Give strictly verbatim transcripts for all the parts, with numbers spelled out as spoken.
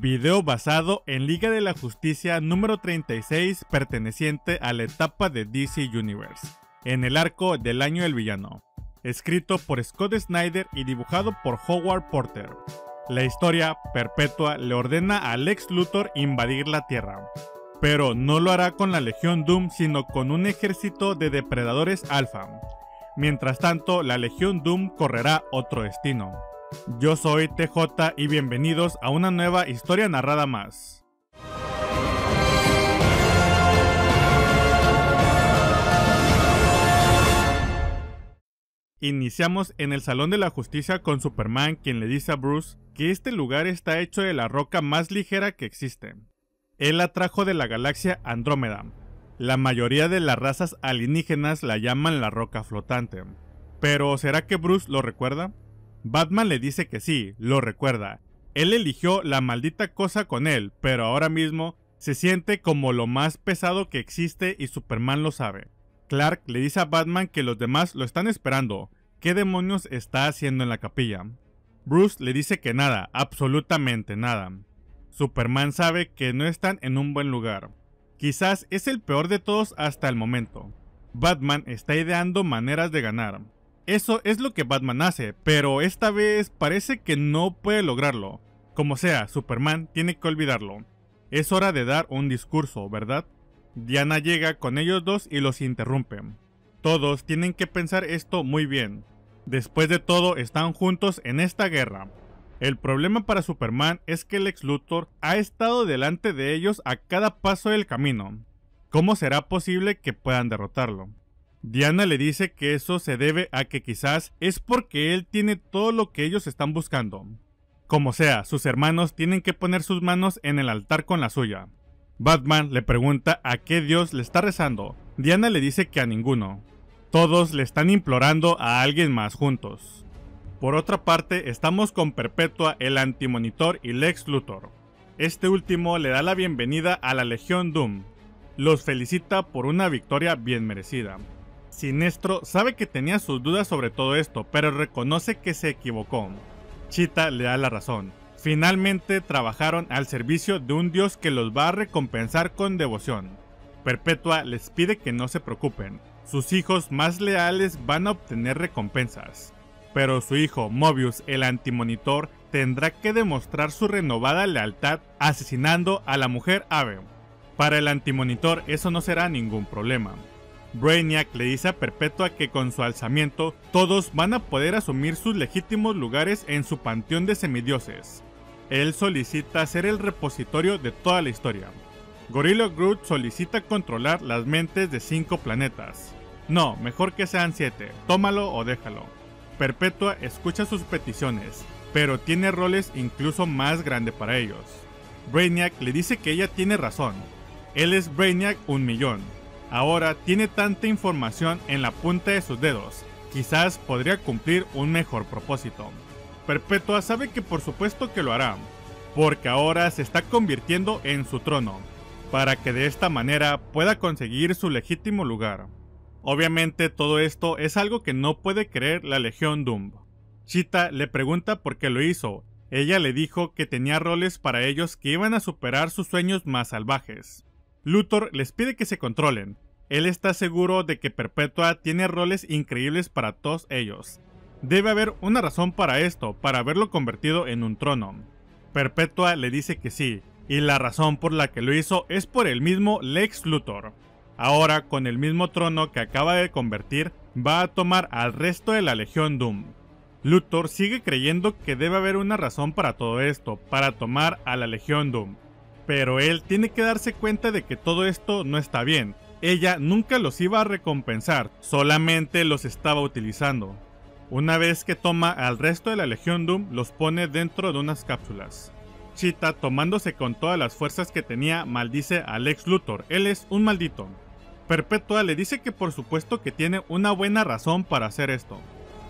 Video basado en Liga de la Justicia número treinta y seis, perteneciente a la etapa de D C Universe, en el arco del Año del Villano. Escrito por Scott Snyder y dibujado por Howard Porter. La historia, Perpetua le ordena a Lex Luthor invadir la Tierra, pero no lo hará con la Legión Doom, sino con un ejército de depredadores alfa. Mientras tanto, la Legión Doom correrá otro destino. Yo soy T J y bienvenidos a una nueva historia narrada más. Iniciamos en el Salón de la Justicia con Superman, quien le dice a Bruce que este lugar está hecho de la roca más ligera que existe. Él la trajo de la galaxia Andrómeda. La mayoría de las razas alienígenas la llaman la roca flotante. Pero ¿será que Bruce lo recuerda? Batman le dice que sí, lo recuerda. Él eligió la maldita cosa con él, pero ahora mismo se siente como lo más pesado que existe y Superman lo sabe. Clark le dice a Batman que los demás lo están esperando. ¿Qué demonios está haciendo en la capilla? Bruce le dice que nada, absolutamente nada. Superman sabe que no están en un buen lugar. Quizás es el peor de todos hasta el momento. Batman está ideando maneras de ganar. Eso es lo que Batman hace, pero esta vez parece que no puede lograrlo. Como sea, Superman tiene que olvidarlo. Es hora de dar un discurso, ¿verdad? Diana llega con ellos dos y los interrumpe. Todos tienen que pensar esto muy bien. Después de todo, están juntos en esta guerra. El problema para Superman es que Lex Luthor ha estado delante de ellos a cada paso del camino. ¿Cómo será posible que puedan derrotarlo? Diana le dice que eso se debe a que quizás es porque él tiene todo lo que ellos están buscando. Como sea, sus hermanos tienen que poner sus manos en el altar con la suya. Batman le pregunta a qué dios le está rezando. Diana le dice que a ninguno. Todos le están implorando a alguien más juntos. Por otra parte, estamos con Perpetua, el Antimonitor y Lex Luthor. Este último le da la bienvenida a la Legión Doom. Los felicita por una victoria bien merecida. Sinestro sabe que tenía sus dudas sobre todo esto, pero reconoce que se equivocó. Cheetah le da la razón. Finalmente trabajaron al servicio de un dios que los va a recompensar con devoción. Perpetua les pide que no se preocupen, sus hijos más leales van a obtener recompensas. Pero su hijo Mobius, el Antimonitor, tendrá que demostrar su renovada lealtad asesinando a la mujer ave. Para el Antimonitor eso no será ningún problema. Brainiac le dice a Perpetua que con su alzamiento todos van a poder asumir sus legítimos lugares en su panteón de semidioses. Él solicita ser el repositorio de toda la historia. Gorilla Grodd solicita controlar las mentes de cinco planetas. No, mejor que sean siete, tómalo o déjalo. Perpetua escucha sus peticiones, pero tiene roles incluso más grandes para ellos. Brainiac le dice que ella tiene razón. Él es Brainiac un millón. Ahora tiene tanta información en la punta de sus dedos. Quizás podría cumplir un mejor propósito. Perpetua sabe que por supuesto que lo hará, porque ahora se está convirtiendo en su trono, para que de esta manera pueda conseguir su legítimo lugar. Obviamente todo esto es algo que no puede creer la Legión Doom. Cheetah le pregunta por qué lo hizo. Ella le dijo que tenía roles para ellos que iban a superar sus sueños más salvajes. Luthor les pide que se controlen. Él está seguro de que Perpetua tiene roles increíbles para todos ellos. Debe haber una razón para esto, para haberlo convertido en un trono. Perpetua le dice que sí, y la razón por la que lo hizo es por el mismo Lex Luthor. Ahora, con el mismo trono que acaba de convertir, va a tomar al resto de la Legión Doom. Luthor sigue creyendo que debe haber una razón para todo esto, para tomar a la Legión Doom. Pero él tiene que darse cuenta de que todo esto no está bien. Ella nunca los iba a recompensar, solamente los estaba utilizando. Una vez que toma al resto de la Legión Doom, los pone dentro de unas cápsulas. Cheetah, tomándose con todas las fuerzas que tenía, maldice a Lex Luthor. Él es un maldito. Perpetua le dice que por supuesto que tiene una buena razón para hacer esto.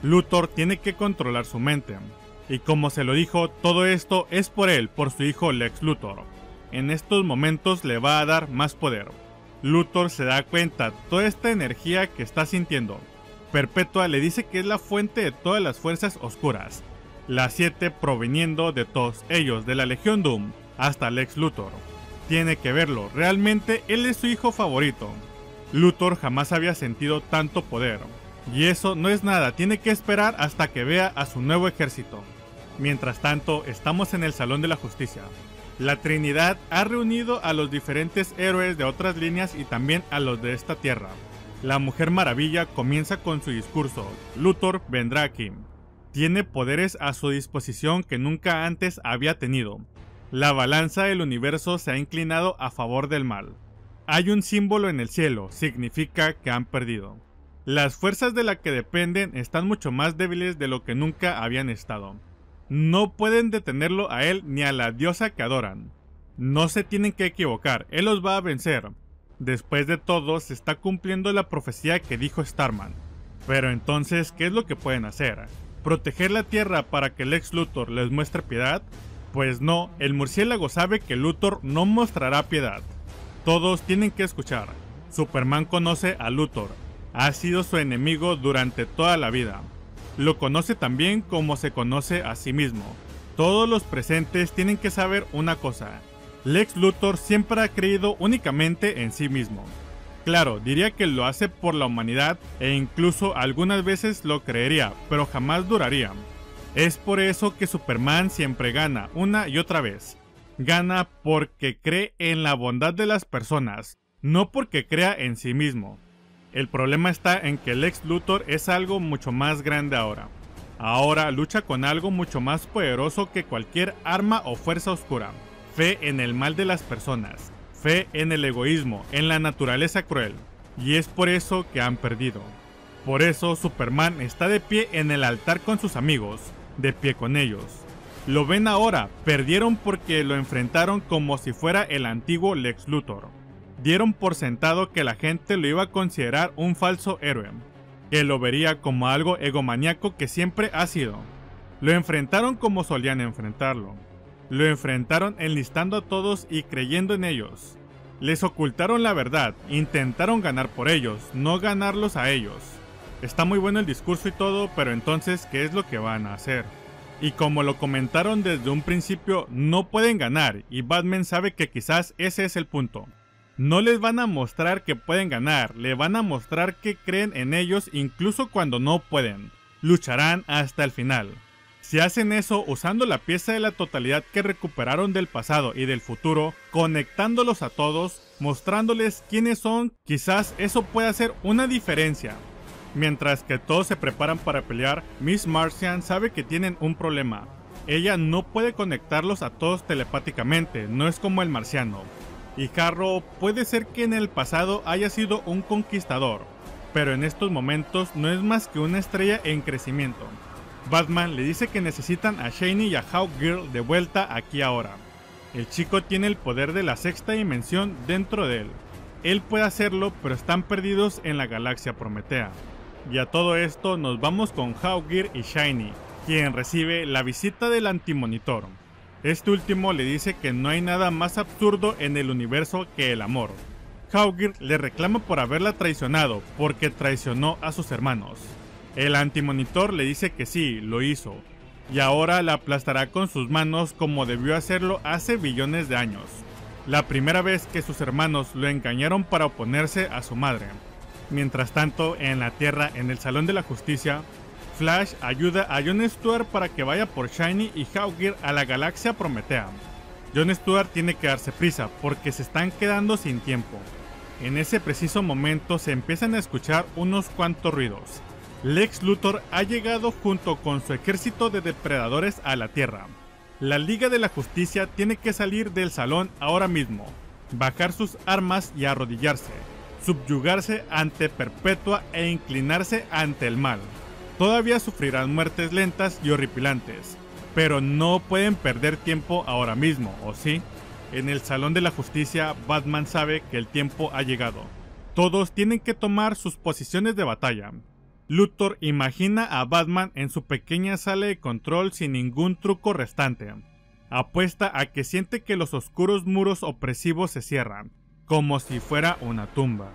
Luthor tiene que controlar su mente. Y como se lo dijo, todo esto es por él, por su hijo Lex Luthor. En estos momentos le va a dar más poder. Luthor se da cuenta de toda esta energía que está sintiendo. Perpetua le dice que es la fuente de todas las fuerzas oscuras. Las siete proveniendo de todos ellos, de la Legión Doom. hasta Lex Luthor. Tiene que verlo, realmente él es su hijo favorito. Luthor jamás había sentido tanto poder. Y eso no es nada, tiene que esperar hasta que vea a su nuevo ejército. Mientras tanto, estamos en el Salón de la Justicia. La Trinidad ha reunido a los diferentes héroes de otras líneas y también a los de esta tierra. La Mujer Maravilla comienza con su discurso, Luthor vendrá aquí. Tiene poderes a su disposición que nunca antes había tenido. La balanza del universo se ha inclinado a favor del mal. Hay un símbolo en el cielo, significa que han perdido. Las fuerzas de las que dependen están mucho más débiles de lo que nunca habían estado. No pueden detenerlo a él ni a la diosa que adoran. No se tienen que equivocar, él los va a vencer. Después de todo, se está cumpliendo la profecía que dijo Starman. Pero entonces, ¿qué es lo que pueden hacer? ¿Proteger la Tierra para que Lex Luthor les muestre piedad? Pues no, el murciélago sabe que Luthor no mostrará piedad. Todos tienen que escuchar. Superman conoce a Luthor. Ha sido su enemigo durante toda la vida. Lo conoce tan bien como se conoce a sí mismo. Todos los presentes tienen que saber una cosa. Lex Luthor siempre ha creído únicamente en sí mismo. Claro, diría que lo hace por la humanidad e incluso algunas veces lo creería, pero jamás duraría. Es por eso que Superman siempre gana una y otra vez. Gana porque cree en la bondad de las personas, no porque crea en sí mismo. El problema está en que Lex Luthor es algo mucho más grande ahora. Ahora lucha con algo mucho más poderoso que cualquier arma o fuerza oscura. Fe en el mal de las personas, fe en el egoísmo, en la naturaleza cruel. Y es por eso que han perdido. Por eso Superman está de pie en el altar con sus amigos, de pie con ellos. Lo ven ahora, perdieron porque lo enfrentaron como si fuera el antiguo Lex Luthor. Dieron por sentado que la gente lo iba a considerar un falso héroe, que lo vería como algo egomaniaco que siempre ha sido. Lo enfrentaron como solían enfrentarlo. Lo enfrentaron enlistando a todos y creyendo en ellos. Les ocultaron la verdad, intentaron ganar por ellos, no ganarlos a ellos. Está muy bueno el discurso y todo, pero entonces, ¿qué es lo que van a hacer? Y como lo comentaron desde un principio, no pueden ganar, y Batman sabe que quizás ese es el punto. No les van a mostrar que pueden ganar, le van a mostrar que creen en ellos incluso cuando no pueden. Lucharán hasta el final. Si hacen eso usando la pieza de la totalidad que recuperaron del pasado y del futuro, conectándolos a todos, mostrándoles quiénes son, quizás eso pueda hacer una diferencia. Mientras que todos se preparan para pelear, Miss Martian sabe que tienen un problema. Ella no puede conectarlos a todos telepáticamente, no es como el marciano. Y Harrow puede ser que en el pasado haya sido un conquistador, pero en estos momentos no es más que una estrella en crecimiento. Batman le dice que necesitan a Shiny y a Hawkgirl de vuelta aquí ahora. El chico tiene el poder de la sexta dimensión dentro de él. Él puede hacerlo, pero están perdidos en la Galaxia Prometea. Y a todo esto nos vamos con Hawkgirl y Shiny, quien recibe la visita del Antimonitor. Este último le dice que no hay nada más absurdo en el universo que el amor. Hawkgirl le reclama por haberla traicionado, porque traicionó a sus hermanos. El Antimonitor le dice que sí, lo hizo, y ahora la aplastará con sus manos como debió hacerlo hace billones de años. La primera vez que sus hermanos lo engañaron para oponerse a su madre. Mientras tanto, en la Tierra, en el Salón de la Justicia, Flash ayuda a Jon Stewart para que vaya por Shiny y Hawkgirl a la Galaxia Prometea. Jon Stewart tiene que darse prisa porque se están quedando sin tiempo. En ese preciso momento se empiezan a escuchar unos cuantos ruidos. Lex Luthor ha llegado junto con su ejército de depredadores a la Tierra. La Liga de la Justicia tiene que salir del salón ahora mismo, bajar sus armas y arrodillarse, subyugarse ante Perpetua e inclinarse ante el mal. Todavía sufrirán muertes lentas y horripilantes, pero no pueden perder tiempo ahora mismo, ¿o sí? En el Salón de la Justicia, Batman sabe que el tiempo ha llegado. Todos tienen que tomar sus posiciones de batalla. Luthor imagina a Batman en su pequeña sala de control sin ningún truco restante. Apuesta a que siente que los oscuros muros opresivos se cierran, como si fuera una tumba.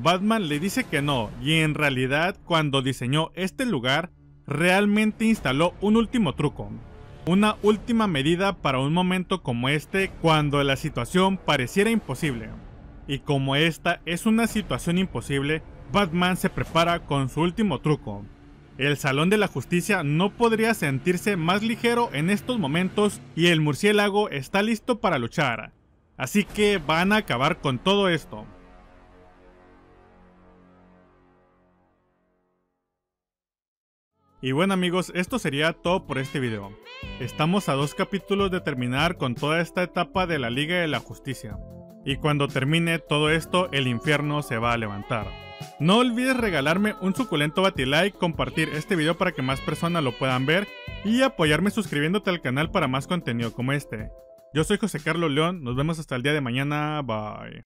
Batman le dice que no, y en realidad cuando diseñó este lugar, realmente instaló un último truco. una última medida para un momento como este, cuando la situación pareciera imposible. Y como esta es una situación imposible, Batman se prepara con su último truco. El Salón de la Justicia no podría sentirse más ligero en estos momentos y el murciélago está listo para luchar. Así que van a acabar con todo esto. Y bueno amigos, esto sería todo por este video. Estamos a dos capítulos de terminar con toda esta etapa de la Liga de la Justicia. Y cuando termine todo esto, el infierno se va a levantar. No olvides regalarme un suculento batilike, compartir este video para que más personas lo puedan ver y apoyarme suscribiéndote al canal para más contenido como este. Yo soy José Carlos León, nos vemos hasta el día de mañana, bye.